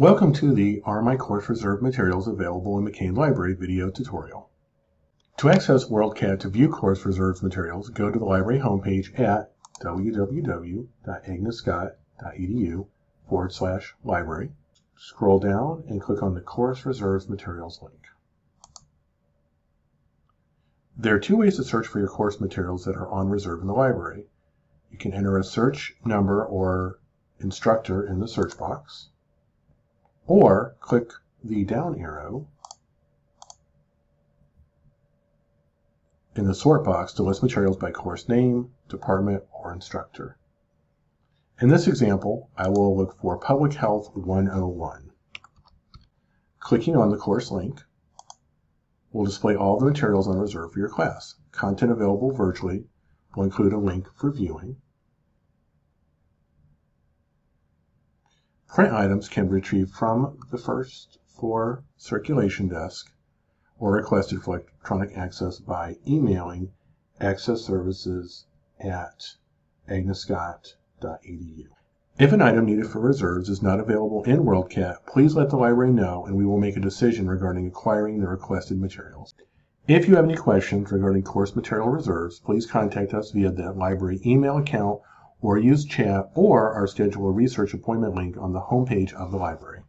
Welcome to the Are My Course Reserved Materials Available in McCain Library video tutorial. To access WorldCat to view course reserved materials, go to the library homepage at www.agnescott.edu/library. Scroll down and click on the Course Reserved Materials link. There are two ways to search for your course materials that are on reserve in the library. You can enter a search number or instructor in the search box, or click the down arrow in the sort box to list materials by course name, department, or instructor. In this example, I will look for Public Health 101. Clicking on the course link will display all the materials on reserve for your class. Content available virtually will include a link for viewing. Print items can be retrieved from the first floor circulation desk or requested for electronic access by emailing accessservices@agnescott.edu. If an item needed for reserves is not available in WorldCat, please let the library know and we will make a decision regarding acquiring the requested materials. If you have any questions regarding course material reserves, please contact us via the library email account or use chat or our schedule a research appointment link on the homepage of the library.